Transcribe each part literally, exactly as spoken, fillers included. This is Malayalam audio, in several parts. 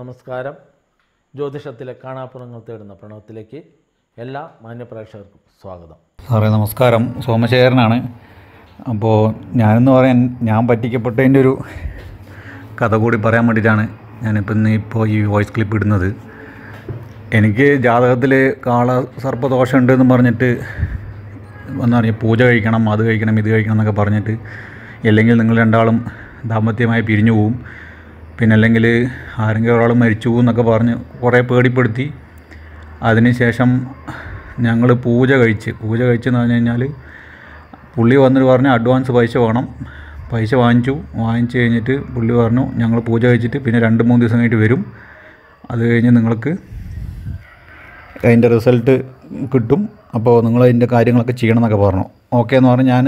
നമസ്കാരം. ജ്യോതിഷത്തിലെ കാണാപ്പുറങ്ങൾ തേടുന്ന പ്രണവത്തിലേക്ക് എല്ലാ മാന്യപ്രേക്ഷകർക്കും സ്വാഗതം. സാറേ നമസ്കാരം, സോമശേഖരനാണ്. അപ്പോൾ ഞാനെന്ന് പറയാൻ ഞാൻ പറ്റിക്കപ്പെട്ടതിൻ്റെ ഒരു കഥ കൂടി പറയാൻ വേണ്ടിയിട്ടാണ് ഞാനിപ്പോൾ ഇന്ന് ഇപ്പോൾ ഈ വോയിസ് ക്ലിപ്പ് ഇടുന്നത്. എനിക്ക് ജാതകത്തിൽ കാള സർപ്പദോഷം ഉണ്ടെന്ന് പറഞ്ഞിട്ട് എന്താ പറയുക, പൂജ കഴിക്കണം, അത് കഴിക്കണം, ഇത് കഴിക്കണം എന്നൊക്കെ പറഞ്ഞിട്ട്, അല്ലെങ്കിൽ നിങ്ങൾ രണ്ടാളും ദാമ്പത്യമായി പിരിഞ്ഞു പോവും, പിന്നെ അല്ലെങ്കിൽ ആരെങ്കിലും ഒരാൾ മരിച്ചു എന്നൊക്കെ പറഞ്ഞ് കുറേ പേടിപ്പെടുത്തി. അതിന് ശേഷം ഞങ്ങൾ പൂജ കഴിച്ച് പൂജ കഴിച്ചെന്ന് പറഞ്ഞു കഴിഞ്ഞാൽ പുള്ളി വന്നിട്ട് പറഞ്ഞു അഡ്വാൻസ് പൈസ വേണം. പൈസ വാങ്ങിച്ചു വാങ്ങിച്ചു കഴിഞ്ഞിട്ട് പുള്ളി പറഞ്ഞു ഞങ്ങൾ പൂജ കഴിച്ചിട്ട് പിന്നെ രണ്ട് മൂന്ന് ദിവസം കഴിഞ്ഞിട്ട് വരും, അത് കഴിഞ്ഞ് നിങ്ങൾക്ക് അതിൻ്റെ റിസൾട്ട് കിട്ടും, അപ്പോൾ നിങ്ങൾ അതിൻ്റെ കാര്യങ്ങളൊക്കെ ചെയ്യണമെന്നൊക്കെ പറഞ്ഞു. ഓക്കെ എന്ന് പറഞ്ഞ് ഞാൻ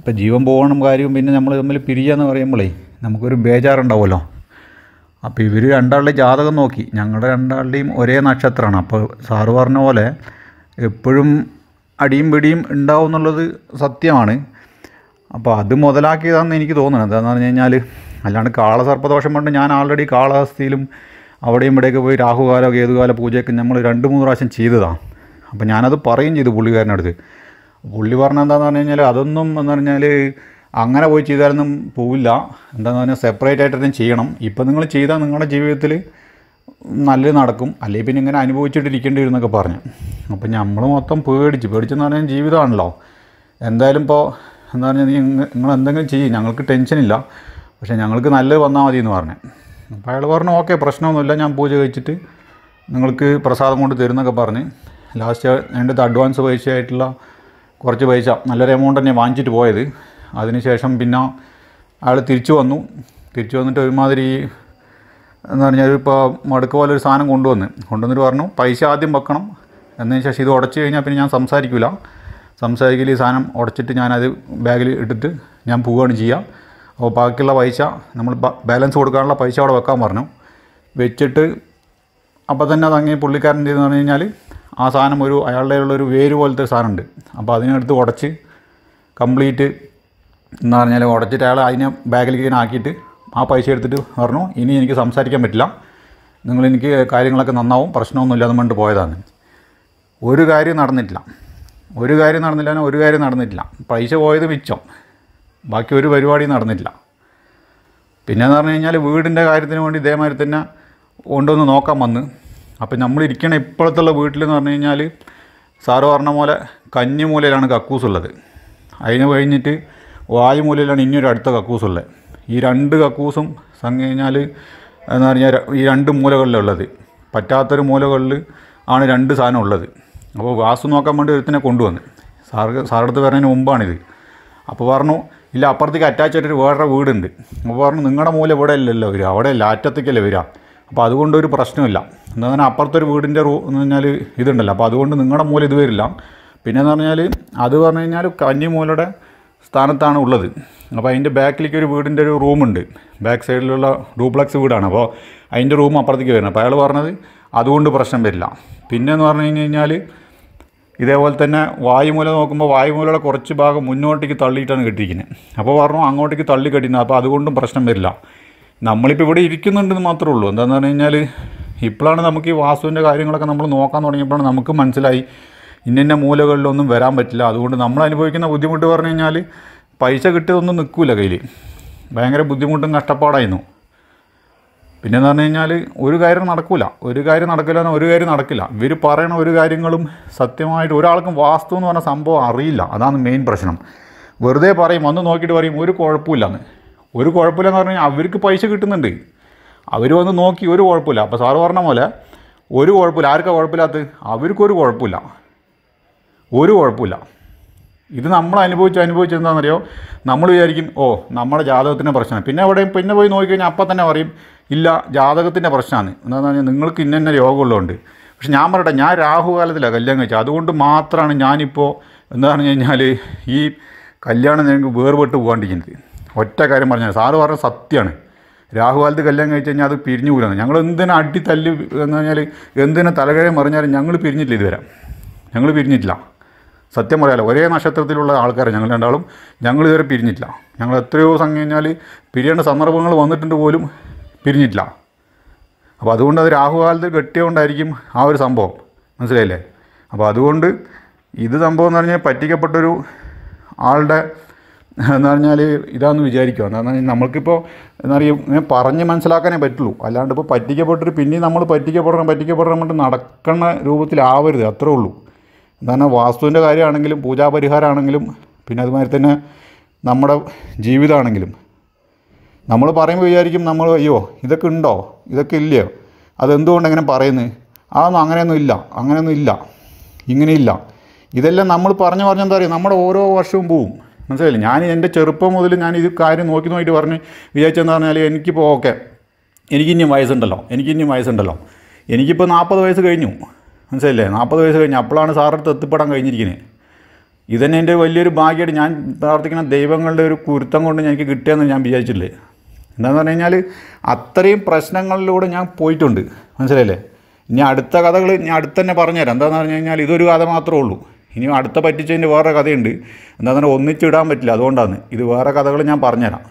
ഇപ്പോൾ ജീവൻ പോകണം കാര്യവും പിന്നെ നമ്മൾ തമ്മിൽ പിരിയാന്ന് പറയുമ്പോഴേ നമുക്കൊരു ബേജാറുണ്ടാവുമല്ലോ. അപ്പോൾ ഇവർ രണ്ടാളുടെ ജാതകം നോക്കി, ഞങ്ങളുടെ രണ്ടാളുടെയും ഒരേ നക്ഷത്രമാണ്. അപ്പോൾ സാറ് പറഞ്ഞ പോലെ എപ്പോഴും അടിയും പിടിയും ഉണ്ടാവും എന്നുള്ളത് സത്യമാണ്. അപ്പോൾ അത് മുതലാക്കിയതാണെന്ന് എനിക്ക് തോന്നുന്നത്. എന്താണെന്ന് പറഞ്ഞു കഴിഞ്ഞാൽ അല്ലാണ്ട് കാളസർപ്പദോഷം കൊണ്ട് ഞാൻ ആൾറെഡി കാളഹസ്തിയിലും അവിടെയും ഇവിടെയൊക്കെ പോയി രാഹുകാലോ കേതുകാല പൂജയൊക്കെ നമ്മൾ രണ്ട് മൂന്ന് പ്രാവശ്യം ചെയ്തതാണ്. അപ്പോൾ ഞാനത് പറയും ചെയ്തു പുള്ളിക്കാരനടുത്ത്. പുള്ളി പറഞ്ഞ എന്താണെന്ന് പറഞ്ഞു കഴിഞ്ഞാൽ അതൊന്നും എന്ന് പറഞ്ഞാൽ അങ്ങനെ പോയി ചെയ്താലൊന്നും പോവില്ല, എന്താണെന്ന് പറഞ്ഞാൽ സെപ്പറേറ്റ് ആയിട്ടൊന്നും ചെയ്യണം. ഇപ്പം നിങ്ങൾ ചെയ്താൽ നിങ്ങളുടെ ജീവിതത്തിൽ നല്ലത് നടക്കും, അല്ലെങ്കിൽ പിന്നെ ഇങ്ങനെ അനുഭവിച്ചിട്ടിരിക്കേണ്ടി വരും എന്നൊക്കെ പറഞ്ഞു. അപ്പം നമ്മൾ മൊത്തം പേടിച്ച് പേടിച്ചെന്ന് പറഞ്ഞാൽ ജീവിതമാണല്ലോ. എന്തായാലും ഇപ്പോൾ എന്താ പറഞ്ഞാൽ നിങ്ങൾ എന്തെങ്കിലും ചെയ്യും, ഞങ്ങൾക്ക് ടെൻഷനില്ല, പക്ഷേ ഞങ്ങൾക്ക് നല്ലത് വന്നാൽ മതി എന്ന് പറഞ്ഞു. അപ്പോൾ അയാൾ പറഞ്ഞു ഓക്കെ പ്രശ്നമൊന്നുമില്ല, ഞാൻ പൂജ കഴിച്ചിട്ട് നിങ്ങൾക്ക് പ്രസാദം കൊണ്ട് തരുമെന്നൊക്കെ പറഞ്ഞ് ലാസ്റ്റ് അതിൻ്റെ അഡ്വാൻസ് പൈസയായിട്ടുള്ള കുറച്ച് പൈസ നല്ലൊരു എമൗണ്ട് തന്നെ വാങ്ങിച്ചിട്ട് പോയത്. അതിനുശേഷം പിന്നെ അയാൾ തിരിച്ചു വന്നു. തിരിച്ചു വന്നിട്ട് ഒരുമാതിരി എന്ന് പറഞ്ഞാൽ ഇപ്പോൾ മടുക്ക പോലെ ഒരു സാധനം കൊണ്ടുവന്ന് കൊണ്ടുവന്നിട്ട് പറഞ്ഞു പൈസ ആദ്യം വെക്കണം, എന്നതിന് ശേഷം ഇത് ഉടച്ചു കഴിഞ്ഞാൽ പിന്നെ ഞാൻ സംസാരിക്കില്ല, സംസാരിക്കില്ല, ഈ സാധനം ഉടച്ചിട്ട് ഞാനത് ബാഗിൽ ഇട്ടിട്ട് ഞാൻ പോവുകയാണ് ചെയ്യുക. അപ്പോൾ ബാക്കിയുള്ള പൈസ നമ്മൾ ബാലൻസ് കൊടുക്കാനുള്ള പൈസ അവിടെ വെക്കാൻ പറഞ്ഞു. വെച്ചിട്ട് അപ്പോൾ തന്നെ അതങ്ങനെ പുള്ളിക്കാരൻ ചെയ്തെന്ന് പറഞ്ഞു കഴിഞ്ഞാൽ ആ സാധനം ഒരു അയാളുടെ ഉള്ളൊരു വേര് പോലത്തെ ഒരു സാധനമുണ്ട്, അപ്പോൾ അതിനെടുത്ത് ഉടച്ച് കംപ്ലീറ്റ് എന്ന് പറഞ്ഞാൽ ഉടച്ചിട്ട് അയാൾ അതിനെ ബാഗിലേക്ക് ഇങ്ങനെ ആക്കിയിട്ട് ആ പൈസ എടുത്തിട്ട് പറഞ്ഞു ഇനി എനിക്ക് സംസാരിക്കാൻ പറ്റില്ല, നിങ്ങളെനിക്ക് കാര്യങ്ങളൊക്കെ നന്നാവും, പ്രശ്നമൊന്നുമില്ല എന്ന് പറഞ്ഞിട്ട് പോയതാണ്. ഒരു കാര്യം നടന്നിട്ടില്ല, ഒരു കാര്യം നടന്നില്ല ഒരു കാര്യം നടന്നിട്ടില്ല പൈസ പോയത് മിച്ചം, ബാക്കി ഒരു പരിപാടി നടന്നിട്ടില്ല. പിന്നെയെന്ന് പറഞ്ഞു കഴിഞ്ഞാൽ വീടിൻ്റെ കാര്യത്തിന് വേണ്ടി ഇതേമാതിരി തന്നെ കൊണ്ടുവന്ന് നോക്കാൻ വന്ന്. അപ്പം നമ്മളിരിക്കണ ഇപ്പോഴത്തുള്ള വീട്ടിലെന്ന് പറഞ്ഞു കഴിഞ്ഞാൽ സാറ് പറഞ്ഞ പോലെ കഞ്ഞിമൂലയിലാണ് കക്കൂസുള്ളത്, അതിന് കഴിഞ്ഞിട്ട് വായുമൂലയിലാണ് ഇനിയൊരു അടുത്ത കക്കൂസുള്ളത്. ഈ രണ്ട് കക്കൂസും സംഗതി കഴിഞ്ഞാൽ എന്ന് പറഞ്ഞാൽ ഈ രണ്ട് മൂലകളിലുള്ളത് പറ്റാത്തൊരു മൂലകളിൽ ആണ് രണ്ട് സാധനം ഉള്ളത്. അപ്പോൾ വാസ്തു നോക്കാൻ വേണ്ടി ഒരുത്തിനെ കൊണ്ടുവന്ന് സാറ് സാറടുത്ത് വരുന്നതിന് മുമ്പാണിത്. അപ്പോൾ പറഞ്ഞു ഇല്ല അപ്പുറത്തേക്ക് അറ്റാച്ച് ആയിട്ടൊരു വേറെ വീടുണ്ട്. അപ്പോൾ പറഞ്ഞു നിങ്ങളുടെ മൂല ഇവിടെ അല്ലല്ലോ വരിക, അവിടെ അല്ല അറ്റത്തേക്കല്ലേ വരിക, അപ്പോൾ അതുകൊണ്ടൊരു പ്രശ്നമില്ല. എന്താ പറഞ്ഞാൽ അപ്പുറത്തൊരു വീടിൻ്റെ റൂ എന്ന് പറഞ്ഞാൽ ഇതുണ്ടല്ലോ, അപ്പോൾ അതുകൊണ്ട് നിങ്ങളുടെ മൂല ഇത് വരില്ല. പിന്നെയെന്ന് പറഞ്ഞാൽ അത് പറഞ്ഞു കഴിഞ്ഞാൽ കഞ്ഞിമൂലയുടെ സ്ഥാനത്താണ് ഉള്ളത്. അപ്പോൾ അതിൻ്റെ ബാക്കിലേക്ക് ഒരു വീടിൻ്റെ ഒരു റൂമുണ്ട്, ബാക്ക് സൈഡിലുള്ള ഡ്യൂപ്ലക്സ് വീടാണ്, അപ്പോൾ അതിൻ്റെ റൂം അപ്പുറത്തേക്ക് വരുന്നത്. അപ്പോൾ അയാൾ പറഞ്ഞത് അതുകൊണ്ട് പ്രശ്നം വരില്ല. പിന്നെയെന്ന് പറഞ്ഞു കഴിഞ്ഞ് കഴിഞ്ഞാൽ ഇതേപോലെ തന്നെ വായുമൂല നോക്കുമ്പോൾ വായുമൂലയുടെ കുറച്ച് ഭാഗം മുന്നോട്ടേക്ക് തള്ളിയിട്ടാണ് കെട്ടിയിരിക്കുന്നത്. അപ്പോൾ പറഞ്ഞു അങ്ങോട്ടേക്ക് തള്ളി കെട്ടിയിരുന്നത്, അപ്പോൾ അതുകൊണ്ടും പ്രശ്നം വരില്ല. നമ്മളിപ്പോൾ ഇവിടെ ഇരിക്കുന്നുണ്ടെന്ന് മാത്രമേ ഉള്ളൂ. എന്താണെന്ന് പറഞ്ഞു കഴിഞ്ഞാൽ ഇപ്പോഴാണ് നമുക്ക് ഈ വാസ്തുവിൻ്റെ കാര്യങ്ങളൊക്കെ നമ്മൾ നോക്കാൻ തുടങ്ങിയപ്പോഴാണ് നമുക്ക് മനസ്സിലായി ഇന്ന മൂലകളിലൊന്നും വരാൻ പറ്റില്ല. അതുകൊണ്ട് നമ്മൾ അനുഭവിക്കുന്ന ബുദ്ധിമുട്ട് പറഞ്ഞു കഴിഞ്ഞാൽ പൈസ കിട്ടിയതൊന്നും നിൽക്കില്ല കയ്യിൽ, ഭയങ്കര ബുദ്ധിമുട്ടും കഷ്ടപ്പാടായിരുന്നു. പിന്നെയെന്ന് പറഞ്ഞു കഴിഞ്ഞാൽ ഒരു കാര്യം നടക്കില്ല, ഒരു കാര്യം നടക്കില്ല എന്നാൽ ഒരു കാര്യം നടക്കില്ല. ഇവർ പറയണ ഒരു കാര്യങ്ങളും സത്യമായിട്ട് ഒരാൾക്കും വാസ്തു എന്ന് പറഞ്ഞ സംഭവം അറിയില്ല, അതാണ് മെയിൻ പ്രശ്നം. വെറുതെ പറയും, വന്ന് നോക്കിയിട്ട് പറയും ഒരു കുഴപ്പമില്ലെന്ന്. ഒരു കുഴപ്പമില്ലെന്ന് പറഞ്ഞു കഴിഞ്ഞാൽ അവർക്ക് പൈസ കിട്ടുന്നുണ്ട്, അവർ വന്ന് നോക്കി ഒരു കുഴപ്പമില്ല. അപ്പോൾ സാറ് പറഞ്ഞ പോലെ ഒരു കുഴപ്പമില്ല, ആർക്കാണ് കുഴപ്പമില്ലാത്തത്? അവർക്കൊരു കുഴപ്പമില്ല, ഒരു കുഴപ്പമില്ല. ഇത് നമ്മൾ അനുഭവിച്ചു അനുഭവിച്ചു എന്താണെന്നറിയോ, നമ്മൾ വിചാരിക്കും ഓ നമ്മുടെ ജാതകത്തിൻ്റെ പ്രശ്നമാണ്, പിന്നെ അവിടെ പിന്നെ പോയി നോക്കിക്കഴിഞ്ഞാൽ അപ്പം തന്നെ പറയും ഇല്ല ജാതകത്തിൻ്റെ പ്രശ്നമാണ്, എന്താണെന്ന് പറഞ്ഞാൽ നിങ്ങൾക്ക് ഇന്ന രോഗമുള്ളതുകൊണ്ട്. പക്ഷെ ഞാൻ പറയട്ടെ, ഞാൻ രാഹുകാലത്തിലാണ് കല്യാണം കഴിച്ചത്, അതുകൊണ്ട് മാത്രമാണ് ഞാനിപ്പോൾ എന്താ പറഞ്ഞു കഴിഞ്ഞാൽ ഈ കല്യാണം ഞങ്ങൾക്ക് വേർപെട്ട് പോകാണ്ടിരിക്കുന്നത്. ഒറ്റ കാര്യം പറഞ്ഞാൽ സാറ് പറഞ്ഞ സത്യമാണ്, രാഹുകാലത്ത് കല്യാണം കഴിച്ച് കഴിഞ്ഞാൽ അത് പിരിഞ്ഞു പോലാണ്. ഞങ്ങൾ എന്തിനാ അടി തല്ല് എന്ന് പറഞ്ഞാൽ എന്തിനാ തലകഴം പറഞ്ഞാലും ഞങ്ങൾ പിരിഞ്ഞില്ല, ഇതുവരെ ഞങ്ങൾ പിരിഞ്ഞിട്ടില്ല. സത്യം പറയാലോ, ഒരേ നക്ഷത്രത്തിലുള്ള ആൾക്കാരെ ഞങ്ങൾ രണ്ടാളും ഞങ്ങൾ ഇതുവരെ പിരിഞ്ഞിട്ടില്ല. ഞങ്ങൾ എത്രയോ ദിവസം കഴിഞ്ഞാൽ പിരിയേണ്ട സന്ദർഭങ്ങൾ വന്നിട്ടുണ്ട് പോലും പിരിഞ്ഞിട്ടില്ല. അപ്പോൾ അതുകൊണ്ട് അത് രാഹുകാലത്ത് കെട്ടിയോണ്ടായിരിക്കും ആ ഒരു സംഭവം, മനസ്സിലായില്ലേ? അപ്പോൾ അതുകൊണ്ട് ഇത് സംഭവം എന്ന് പറഞ്ഞാൽ പറ്റിക്കപ്പെട്ടൊരു ആളുടെ എന്ന് പറഞ്ഞാൽ ഇതാണെന്ന് വിചാരിക്കുക. എന്താണെന്ന് പറഞ്ഞാൽ നമ്മൾക്കിപ്പോൾ എന്താ പറയുക, പറഞ്ഞ് മനസ്സിലാക്കാനേ പറ്റുള്ളൂ. അല്ലാണ്ട് ഇപ്പോൾ പറ്റിക്കപ്പെട്ടിട്ട് പിന്നെയും നമ്മൾ പറ്റിക്കപ്പെടണം പറ്റിക്കപ്പെടണം കൊണ്ട് നടക്കുന്ന രൂപത്തിലാവരുത്, അത്രേ ഉള്ളൂ. എന്താണ് വാസ്തുവിൻ്റെ കാര്യമാണെങ്കിലും പൂജാപരിഹാരമാണെങ്കിലും പിന്നെ അതുമാതിരി തന്നെ നമ്മുടെ ജീവിതമാണെങ്കിലും നമ്മൾ പറയുമ്പോൾ വിചാരിക്കും നമ്മൾ അയ്യോ ഇതൊക്കെ ഉണ്ടോ ഇതൊക്കെ ഇല്ലയോ അതെന്തുകൊണ്ട് എങ്ങനെ പറയുന്നത്, അതൊന്നും അങ്ങനെയൊന്നും ഇല്ല അങ്ങനെയൊന്നും ഇല്ല ഇങ്ങനെയില്ല. ഇതെല്ലാം നമ്മൾ പറഞ്ഞു പറഞ്ഞെന്താ പറയുക, നമ്മുടെ ഓരോ വർഷവും പോവും, മനസ്സിലായില്ലേ? ഞാൻ എൻ്റെ ചെറുപ്പം മുതൽ ഞാൻ ഇത് കാര്യം നോക്കി നോക്കിയിട്ട് പറഞ്ഞ് വിചാരിച്ചെന്ന് പറഞ്ഞാൽ എനിക്കിപ്പോൾ ഓക്കെ എനിക്കിനിയും വയസ്സുണ്ടല്ലോ എനിക്കിനിയും വയസ്സുണ്ടല്ലോ എനിക്കിപ്പോൾ നാൽപ്പത് വയസ്സ് കഴിഞ്ഞു, മനസ്സിലായില്ലേ? നാൽപ്പത് വയസ്സ് കഴിഞ്ഞു അപ്പോഴാണ് സാറിൻ്റെ അടുത്ത് എത്തിപ്പെടാൻ കഴിഞ്ഞിരിക്കുന്നത്. ഇതന്നെ എൻ്റെ വലിയൊരു ഭാഗ്യമായിട്ട് ഞാൻ പ്രാർത്ഥിക്കുന്ന ദൈവങ്ങളുടെ ഒരു കുരുത്തം കൊണ്ട് എനിക്ക് കിട്ടിയെന്ന് ഞാൻ വിചാരിച്ചിട്ടില്ലേ. എന്താണെന്ന് പറഞ്ഞു കഴിഞ്ഞാൽ അത്രയും പ്രശ്നങ്ങളിലൂടെ ഞാൻ പോയിട്ടുണ്ട്, മനസ്സിലായില്ലേ? ഇനി അടുത്ത കഥകൾ ഞാൻ അടുത്ത് തന്നെ പറഞ്ഞുതരാം. എന്താണെന്ന് പറഞ്ഞു കഴിഞ്ഞാൽ ഇതൊരു കഥ മാത്രമേ ഉള്ളൂ, ഇനി അടുത്ത പറ്റിച്ചതിൻ്റെ വേറെ കഥയുണ്ട്. എന്താണെന്ന് പറഞ്ഞാൽ ഒന്നിച്ചിടാൻ പറ്റില്ല, അതുകൊണ്ടാണ് ഇത് വേറെ കഥകൾ ഞാൻ പറഞ്ഞുതരാം.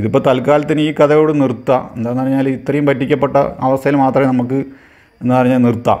ഇതിപ്പോൾ തൽക്കാലത്തിന് ഈ കഥയോട് നിർത്താം. എന്താണെന്ന് പറഞ്ഞു കഴിഞ്ഞാൽ ഇത്രയും പറ്റിക്കപ്പെട്ട അവസ്ഥയിൽ മാത്രമേ നമുക്ക് എന്ന് പറഞ്ഞാൽ നിർത്താം.